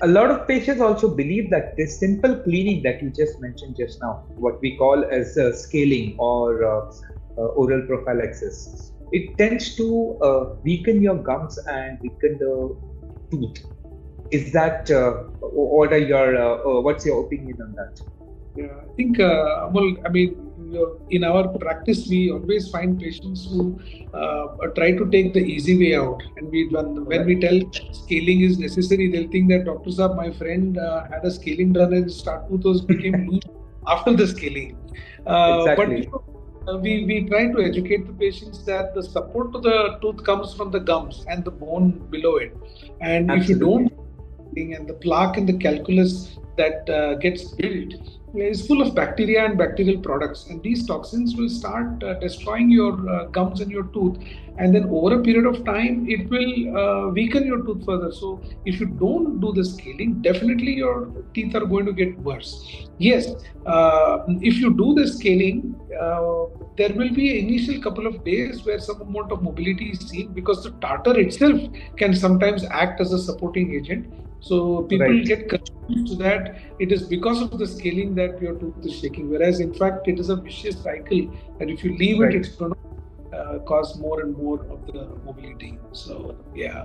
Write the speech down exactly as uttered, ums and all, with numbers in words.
A lot of patients also believe that this simple cleaning that you just mentioned just now, what we call as uh, scaling or uh, uh, oral prophylaxis, it tends to uh, weaken your gums and weaken the tooth. Is that, uh, what are your, uh, uh, what's your opinion on that? Yeah, I think, uh, Amol, I mean, in our practice, we always find patients who uh, try to take the easy way out. And we, when, when we tell scaling is necessary, they'll think that doctor saab, my friend uh, had a scaling done and his start tooth was became loose after the scaling. Uh, exactly. But, you know, We, we try to educate the patients that the support to the tooth comes from the gums and the bone below it. And Absolutely. If you don't, and the plaque and the calculus that uh, gets built is full of bacteria and bacterial products. And these toxins will start uh, destroying your uh, gums and your tooth. And then over a period of time, it will uh, weaken your tooth further. So if you don't do the scaling, definitely your teeth are going to get worse. Yes, uh, if you do the scaling, uh, there will be an initial couple of days where some amount of mobility is seen because the tartar itself can sometimes act as a supporting agent. So people right. get confused that it is because of the scaling that your tooth is shaking, whereas in fact it is a vicious cycle that if you leave right. it, it's going to uh, cause more and more of the mobility. So yeah.